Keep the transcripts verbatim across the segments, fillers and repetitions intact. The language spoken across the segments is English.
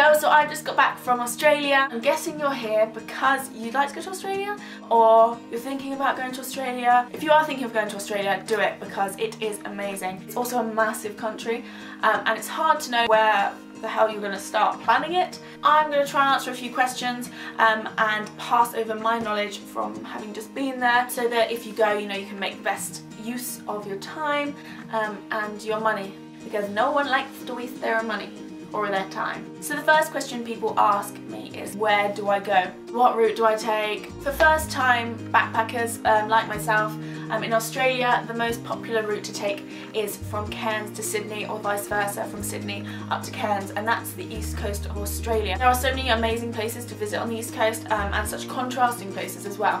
go, so I just got back from Australia. I'm guessing you're here because you'd like to go to Australia, or you're thinking about going to Australia. If you are thinking of going to Australia, do it, because it is amazing. It's also a massive country, um, and it's hard to know where the hell you're going to start planning it. I'm going to try and answer a few questions um, and pass over my knowledge from having just been there, so that if you go, you know, you can make the best use of your time um, and your money, because no one likes to waste their money or their time. So the first question people ask me is, where do I go? What route do I take? For first time backpackers um, like myself, Um, in Australia, the most popular route to take is from Cairns to Sydney, or vice versa, from Sydney up to Cairns, and that's the east coast of Australia. There are so many amazing places to visit on the east coast, um, and such contrasting places as well.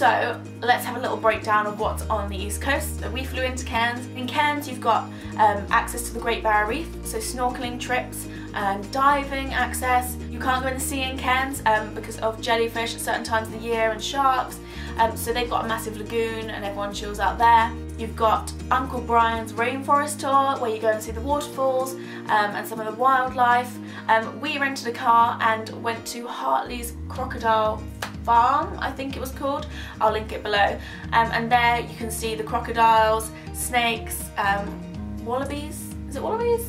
So let's have a little breakdown of what's on the east coast. So we flew into Cairns. In Cairns you've got um, access to the Great Barrier Reef, so snorkeling trips, um, diving access. You can't go in the sea in Cairns um, because of jellyfish at certain times of the year and sharks. Um, so they've got a massive lagoon and everyone chills out there. You've got Uncle Brian's Rainforest Tour, where you go and see the waterfalls um, and some of the wildlife. Um, we rented a car and went to Hartley's Crocodile Farm, I think it was called. I'll link it below. Um, and there you can see the crocodiles, snakes, um, wallabies. Is it wallabies?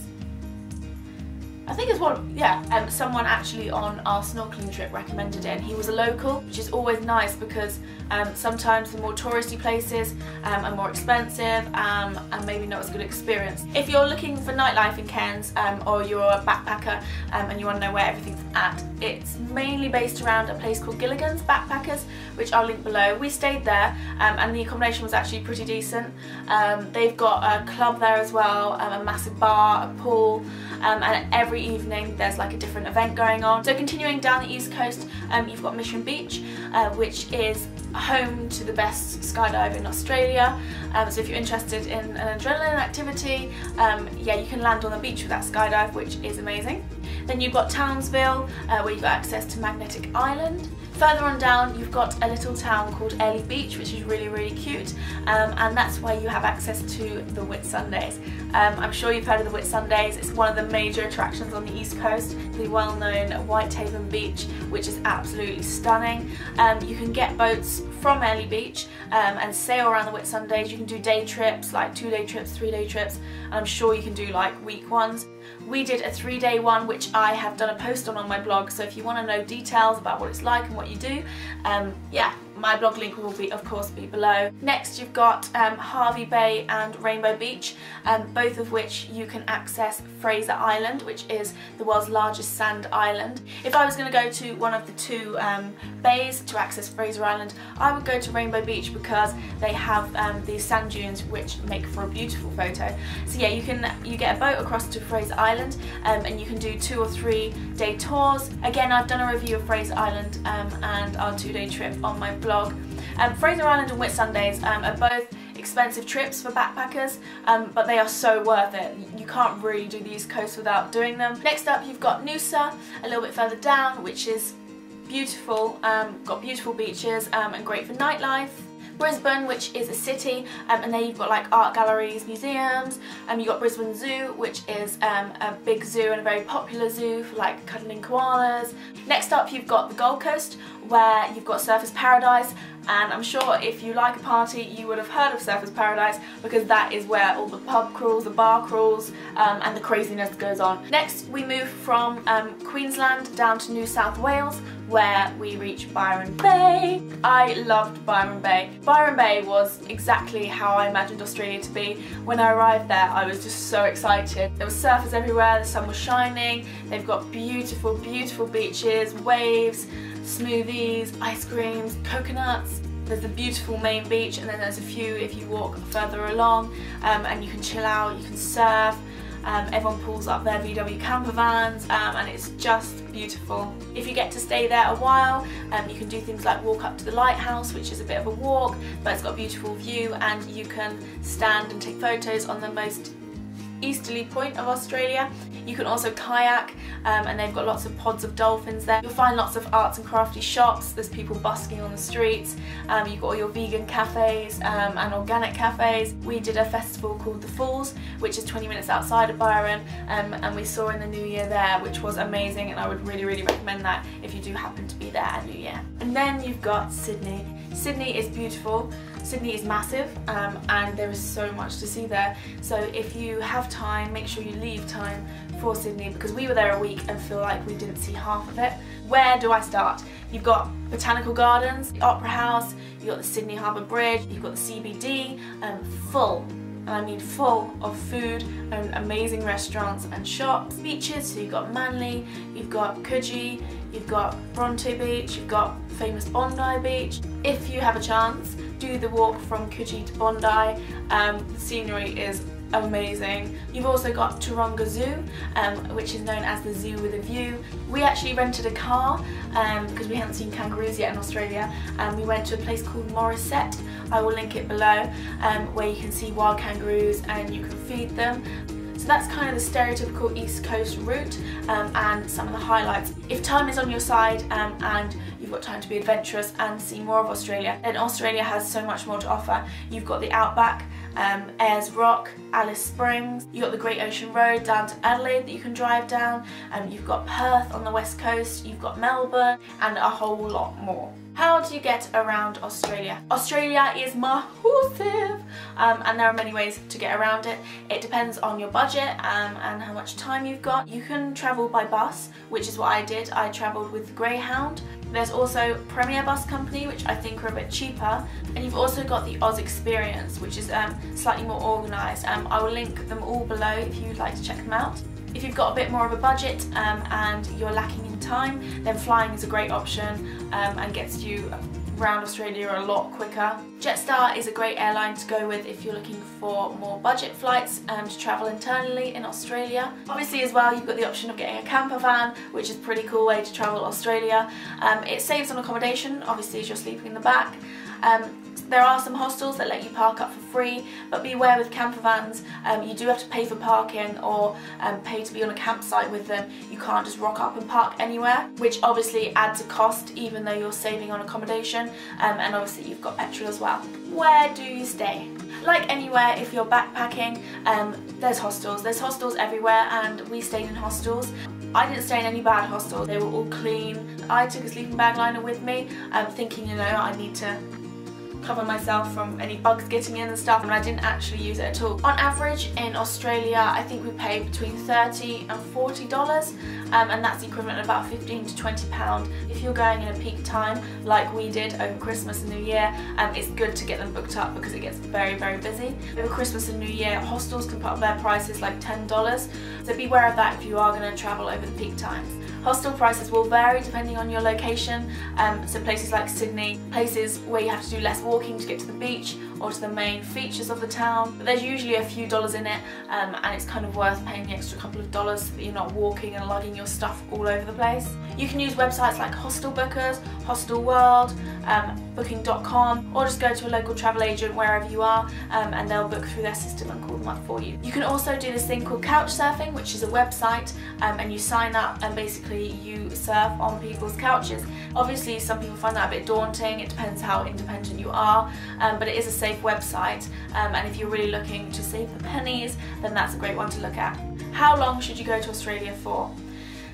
I think it's one, yeah. Um, someone actually on our snorkeling trip recommended it, and he was a local, which is always nice, because um, sometimes the more touristy places um, are more expensive um, and maybe not as good experience. If you're looking for nightlife in Cairns, um, or you're a backpacker um, and you want to know where everything's at, it's mainly based around a place called Gilligan's Backpackers, which I'll link below. We stayed there um, and the accommodation was actually pretty decent. Um, they've got a club there as well, um, a massive bar, a pool, um, and every evening there's like a different event going on. So continuing down the east coast, um, you've got Mission Beach, uh, which is home to the best skydive in Australia. Um, so if you're interested in an adrenaline activity, um, yeah, you can land on the beach with that skydive, which is amazing. Then you've got Townsville, uh, where you've got access to Magnetic Island. Further on down, you've got a little town called Airlie Beach, which is really, really cute, um, and that's where you have access to the Whitsundays. Um, I'm sure you've heard of the Whitsundays. It's one of the major attractions on the East Coast, the well-known Whitehaven Beach, which is absolutely stunning. Um, you can get boats from Airlie Beach um, and sail around the Whitsundays. You can do day trips, like two-day trips, three-day trips, and I'm sure you can do like week ones. We did a three-day one, which I have done a post on on my blog, so if you want to know details about what it's like and what you do, um, yeah, my blog link will be, of course, be below. Next you've got um, Hervey Bay and Rainbow Beach, um, both of which you can access Fraser Island, which is the world's largest sand island. If I was going to go to one of the two um, bays to access Fraser Island, I would go to Rainbow Beach, because they have um, these sand dunes which make for a beautiful photo. So yeah, you can you get a boat across to Fraser Island, um, and you can do two or three day tours. Again, I've done a review of Fraser Island um, and our two-day trip on my blog. Um, Fraser Island and Whitsundays um, are both expensive trips for backpackers, um, but they are so worth it. You can't really do the East Coast without doing them. Next up you've got Noosa, a little bit further down, which is beautiful, um, got beautiful beaches um, and great for nightlife. Brisbane, which is a city, um, and there you've got like art galleries, museums, and um, you've got Brisbane Zoo, which is um, a big zoo and a very popular zoo for like cuddling koalas. Next up you've got the Gold Coast, where you've got Surfers Paradise, and I'm sure if you like a party you would have heard of Surfers Paradise, because that is where all the pub crawls, the bar crawls, um, and the craziness goes on. Next we move from um, Queensland down to New South Wales, where we reach Byron Bay. I loved Byron Bay. Byron Bay was exactly how I imagined Australia to be. When I arrived there I was just so excited. There were surfers everywhere, the sun was shining, they've got beautiful, beautiful beaches, waves, smoothies, ice creams, coconuts. There's the beautiful main beach, and then there's a few if you walk further along, um, and you can chill out, you can surf. Um, everyone pulls up their V W camper vans, um, and it's just beautiful. If you get to stay there a while, um, you can do things like walk up to the lighthouse, which is a bit of a walk, but it's got a beautiful view, and you can stand and take photos on the most easterly point of Australia. You can also kayak, um, and they've got lots of pods of dolphins there. You'll find lots of arts and crafty shops, there's people busking on the streets, um, you've got all your vegan cafes um, and organic cafes. We did a festival called The Falls, which is twenty minutes outside of Byron, um, and we saw in the new year there, which was amazing, and I would really really recommend that if you do happen to be there at new year. And then you've got Sydney. Sydney is beautiful. Sydney is massive, um, and there is so much to see there, so if you have time, make sure you leave time for Sydney, because we were there a week and feel like we didn't see half of it. Where do I start? You've got botanical gardens, the Opera House, you've got the Sydney Harbour Bridge, you've got the C B D, um, full, and I mean full, of food and amazing restaurants and shops. Beaches, so you've got Manly, you've got Coogee, you've got Bronte Beach, you've got famous Bondi Beach. If you have a chance, do the walk from Coogee to Bondi, um, the scenery is amazing. You've also got Taronga Zoo, um, which is known as the zoo with a view. We actually rented a car um, because we hadn't seen kangaroos yet in Australia, and we went to a place called Morisset, I will link it below, um, where you can see wild kangaroos and you can feed them. So that's kind of the stereotypical East Coast route, um, and some of the highlights. If time is on your side um, and you've got time to be adventurous and see more of Australia, then Australia has so much more to offer. You've got the outback, um, Ayers Rock, Alice Springs, you've got the Great Ocean Road down to Adelaide that you can drive down, um, you've got Perth on the west coast, you've got Melbourne, and a whole lot more. How do you get around Australia? Australia is massive, um, and there are many ways to get around it. It depends on your budget um, and how much time you've got. You can travel by bus, which is what I did. I travelled with Greyhound. There's also Premier Bus Company, which I think are a bit cheaper, and you've also got the Oz Experience, which is um, slightly more organised. Um, I will link them all below if you'd like to check them out. If you've got a bit more of a budget um, and you're lacking in time, then flying is a great option um, and gets you around Australia a lot quicker. Jetstar is a great airline to go with if you're looking for more budget flights and to travel internally in Australia. Obviously as well, you've got the option of getting a camper van, which is a pretty cool way to travel Australia. Um, it saves on accommodation, obviously, as you're sleeping in the back. Um, There are some hostels that let you park up for free, but beware with camper vans, um, you do have to pay for parking or um, pay to be on a campsite with them. You can't just rock up and park anywhere, which obviously adds a cost even though you're saving on accommodation, um, and obviously you've got petrol as well. Where do you stay? Like anywhere, if you're backpacking, um, there's hostels. There's hostels everywhere, and we stayed in hostels. I didn't stay in any bad hostels, they were all clean. I took a sleeping bag liner with me, um, thinking, you know, I need to cover myself from any bugs getting in and stuff, and I didn't actually use it at all. On average in Australia, I think we pay between thirty and forty dollars, um, and that's the equivalent of about fifteen to twenty pounds. If you're going in a peak time like we did over Christmas and New Year, um, it's good to get them booked up because it gets very very busy. Over Christmas and New Year, hostels can put up their prices like ten dollars, so beware of that if you are going to travel over the peak times. Hostel prices will vary depending on your location, um, so places like Sydney, places where you have to do less walking to get to the beach or to the main features of the town, but there's usually a few dollars in it, um, and it's kind of worth paying the extra couple of dollars so that you're not walking and lugging your stuff all over the place. You can use websites like Hostel Bookers, Hostel World, um, booking dot com, or just go to a local travel agent wherever you are, um, and they'll book through their system and call them up for you. You can also do this thing called Couchsurfing, which is a website, um, and you sign up and basically you surf on people's couches. Obviously some people find that a bit daunting, it depends how independent you are, um, but it is a safe website, um, and if you're really looking to save the pennies, then that's a great one to look at. How long should you go to Australia for?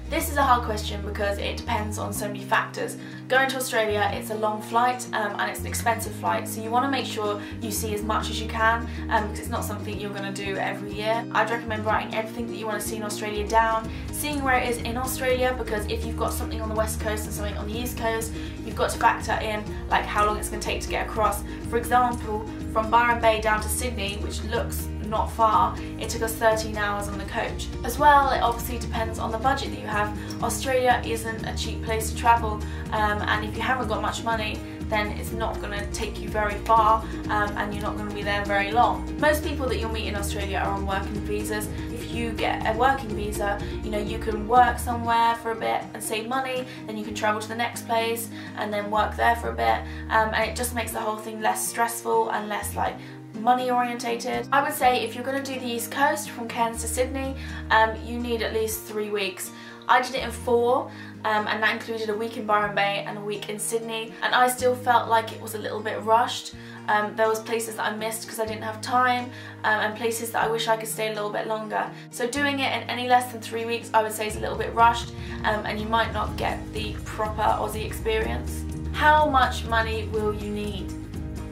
This is a hard question because it depends on so many factors. Going to Australia, it's a long flight, um, and it's an expensive flight, so you want to make sure you see as much as you can, um, because it's not something you're going to do every year. I'd recommend writing everything that you want to see in Australia down, seeing where it is in Australia, because if you've got something on the west coast and something on the east coast, you've got to factor in like how long it's going to take to get across. For example, from Byron Bay down to Sydney, which looks not far, it took us thirteen hours on the coach. As well, it obviously depends on the budget that you have. Australia isn't a cheap place to travel, um, and if you haven't got much money, then it's not going to take you very far, um, and you're not going to be there very long. Most people that you'll meet in Australia are on working visas. If you get a working visa, you know, you can work somewhere for a bit and save money, then you can travel to the next place and then work there for a bit, um, and it just makes the whole thing less stressful and less like money orientated. I would say if you're going to do the East Coast from Cairns to Sydney, um, you need at least three weeks. I did it in four, um, and that included a week in Byron Bay and a week in Sydney, and I still felt like it was a little bit rushed. Um, there was places that I missed because I didn't have time, um, and places that I wish I could stay a little bit longer. So doing it in any less than three weeks I would say is a little bit rushed, um, and you might not get the proper Aussie experience. How much money will you need?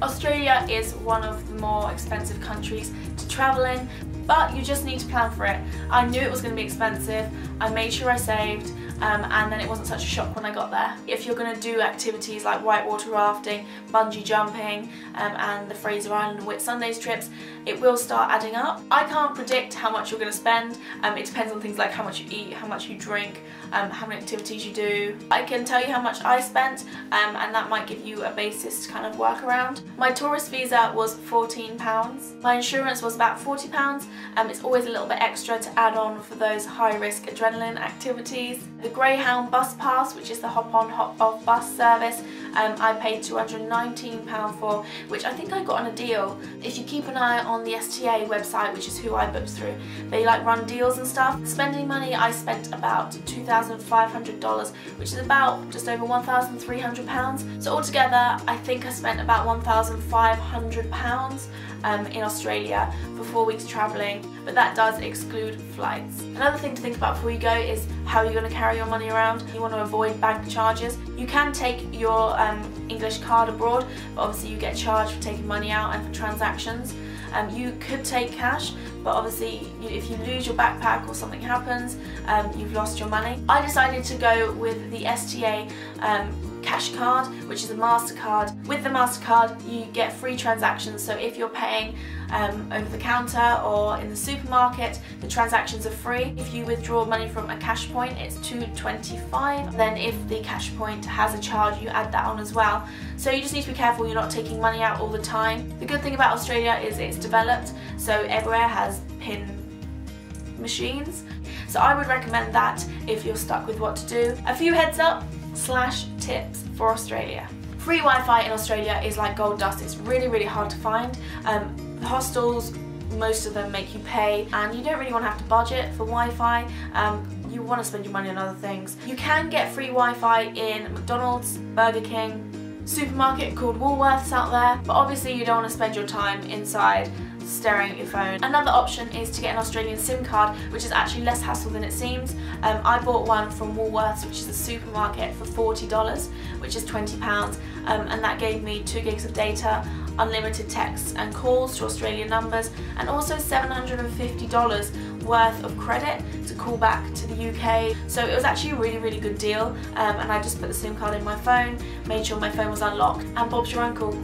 Australia is one of the more expensive countries to travel in, but you just need to plan for it. I knew it was going to be expensive, I made sure I saved, um, and then it wasn't such a shock when I got there. If you're going to do activities like whitewater rafting, bungee jumping, um, and the Fraser Island and Whitsundays trips, it will start adding up. I can't predict how much you're going to spend, um, it depends on things like how much you eat, how much you drink, um, how many activities you do. I can tell you how much I spent, um, and that might give you a basis to kind of work around. My tourist visa was fourteen pounds, my insurance was about forty pounds, um, it's always a little bit extra to add on for those high risk adrenaline activities. The Greyhound bus pass, which is the hop on hop off bus service, um, I paid two hundred and nineteen pounds for, which I think I got on a deal. If you keep an eye on the S T A website, which is who I booked through, they like run deals and stuff. Spending money, I spent about two thousand five hundred dollars, which is about just over one thousand three hundred pounds. So altogether I think I spent about one thousand five hundred pounds um, in Australia for four weeks travelling, but that does exclude flights. Another thing to think about before you go is how you're going to carry your money around. You want to avoid bank charges. You can take your um, English card abroad, but obviously you get charged for taking money out and for transactions. Um, you could take cash, but obviously you, if you lose your backpack or something happens, um, you've lost your money. I decided to go with the S T A um, cash card, which is a MasterCard. With the MasterCard you get free transactions, so if you're paying um, over the counter or in the supermarket, the transactions are free. If you withdraw money from a cash point, it's two dollars twenty-five. Then if the cash point has a charge, you add that on as well. So you just need to be careful you're not taking money out all the time. The good thing about Australia is it's developed, so everywhere has PIN machines. So I would recommend that if you're stuck with what to do. A few heads up slash tips for Australia. Free Wi-Fi in Australia is like gold dust. It's really, really hard to find. Um, the hostels, most of them make you pay, and you don't really want to have to budget for Wi-Fi. Um, you want to spend your money on other things. You can get free Wi-Fi in McDonald's, Burger King, supermarket called Woolworths out there, but obviously you don't want to spend your time inside staring at your phone. Another option is to get an Australian SIM card, which is actually less hassle than it seems. Um, I bought one from Woolworths, which is a supermarket, for forty dollars, which is twenty pounds, um, and that gave me two gigs of data, unlimited texts and calls to Australian numbers, and also seven hundred and fifty dollars worth of credit to call back to the U K. So it was actually a really, really good deal, um, and I just put the SIM card in my phone, made sure my phone was unlocked, and Bob's your uncle.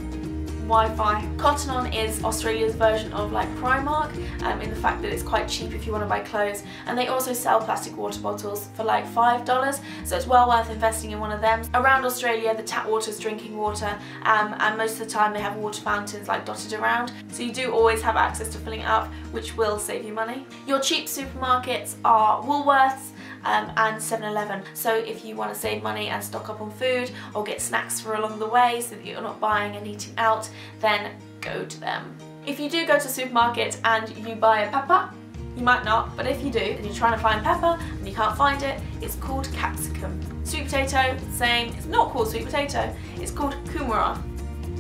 Wi-Fi. Cotton On is Australia's version of like Primark, um, in the fact that it's quite cheap if you want to buy clothes, and they also sell plastic water bottles for like five dollars, so it's well worth investing in one of them. Around Australia the tap water is drinking water, um, and most of the time they have water fountains like dotted around, so you do always have access to filling it up, which will save you money. Your cheap supermarkets are Woolworths, Um, and seven eleven. So if you want to save money and stock up on food or get snacks for along the way so that you're not buying and eating out, then go to them. If you do go to a supermarket and you buy a pepper, you might not, but if you do and you're trying to find pepper and you can't find it, it's called capsicum. Sweet potato, same, it's not called sweet potato, it's called kumara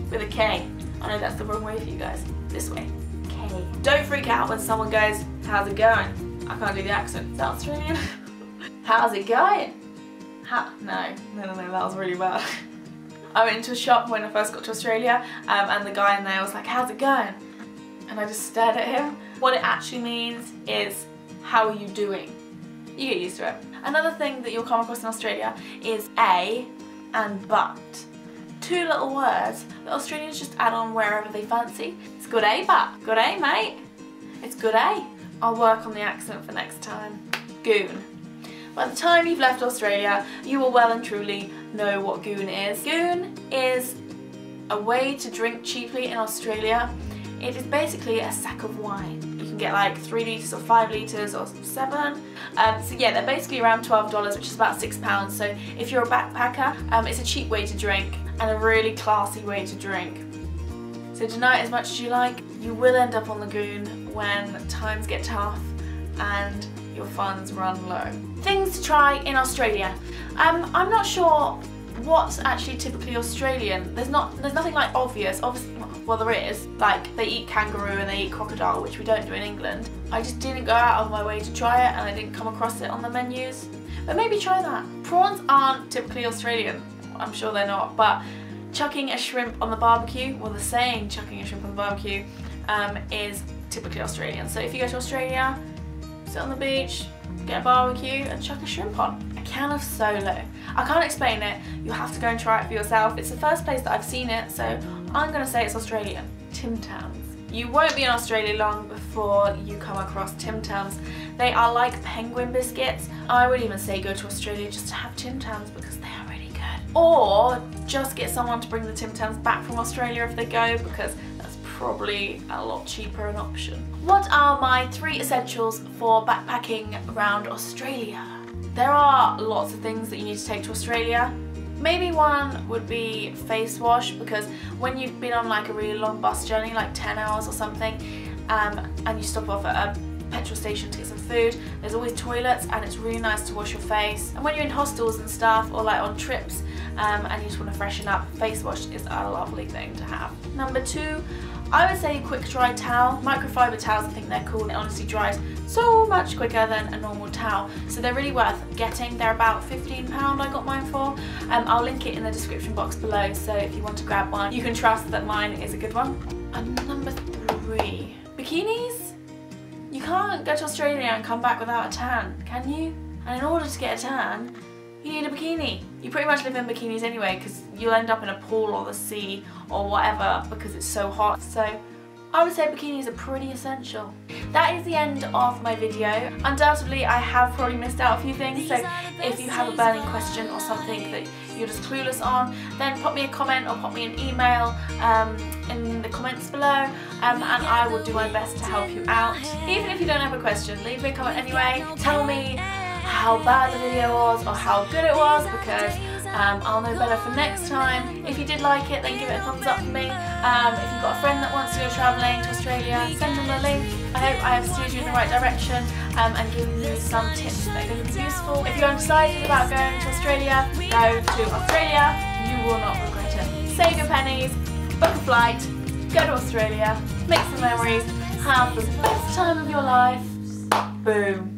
with a K. I know that's the wrong way for you guys, this way, K. Don't freak out when someone goes, how's it going? I can't do the accent, is that Australian? How's it going? How? No, no, no, no, that was really bad. I went into a shop when I first got to Australia, um, and the guy in there was like, how's it going? And I just stared at him. What it actually means is, how are you doing? You get used to it. Another thing that you'll come across in Australia is a and but. Two little words that Australians just add on wherever they fancy. It's good eh, but. Good eh, mate. It's good eh. I'll work on the accent for next time. Goon. By the time you've left Australia, you will well and truly know what goon is. Goon is a way to drink cheaply in Australia. It is basically a sack of wine. You can get like three litres or five litres or seven. Um, so yeah, they're basically around twelve dollars, which is about six pounds. So if you're a backpacker, um, it's a cheap way to drink and a really classy way to drink. So tonight, as much as you like, you will end up on lagoon when times get tough and your funds run low. Things to try in Australia. Um, I'm not sure what's actually typically Australian. There's not, there's nothing like obvious. Obviously, well, there is. Like, they eat kangaroo and they eat crocodile, which we don't do in England. I just didn't go out of my way to try it, and I didn't come across it on the menus. But maybe try that. Prawns aren't typically Australian. I'm sure they're not, but chucking a shrimp on the barbecue, well, the saying chucking a shrimp on the barbecue um, is typically Australian. So if you go to Australia, sit on the beach, get a barbecue and chuck a shrimp on. A can of Solo. I can't explain it, you'll have to go and try it for yourself. It's the first place that I've seen it, so I'm going to say it's Australian. Tim Tams. You won't be in Australia long before you come across Tim Tams. They are like penguin biscuits. I would even say go to Australia just to have Tim Tams because they are really good. Or just get someone to bring the Tim Tams back from Australia if they go, because that's probably a lot cheaper an option. What are my three essentials for backpacking around Australia? There are lots of things that you need to take to Australia. Maybe one would be face wash, because when you've been on like a really long bus journey, like ten hours or something, um, and you stop off at a petrol station to get some food, there's always toilets and it's really nice to wash your face. And when you're in hostels and stuff, or like on trips um, and you just want to freshen up, face wash is a lovely thing to have. Number two, I would say quick dry towel. Microfiber towels, I think they're cool, and it honestly dries so much quicker than a normal towel. So they're really worth getting. They're about fifteen pounds I got mine for. Um, I'll link it in the description box below, so if you want to grab one, you can trust that mine is a good one. And number three, bikinis? You can't go to Australia and come back without a tan, can you? And in order to get a tan, you need a bikini. You pretty much live in bikinis anyway, because you'll end up in a pool or the sea or whatever because it's so hot. So I would say bikinis are pretty essential. That is the end of my video. Undoubtedly, I have probably missed out a few things, so if you have a burning question or something that you're just clueless on, then pop me a comment or pop me an email um, in the comments below, um, and I will do my best to help you out. Even if you don't have a question, leave me a comment anyway. Tell me how bad the video was or how good it was, because Um, I'll know better for next time. If you did like it, then give it a thumbs up for me. Um, if you've got a friend that wants to go travelling to Australia, send them a link. I hope I have steered you in the right direction um, and given you some tips that are going to be useful. If you're undecided about going to Australia, go to Australia. You will not regret it. Save your pennies, book a flight, go to Australia, make some memories, have the best time of your life. Boom.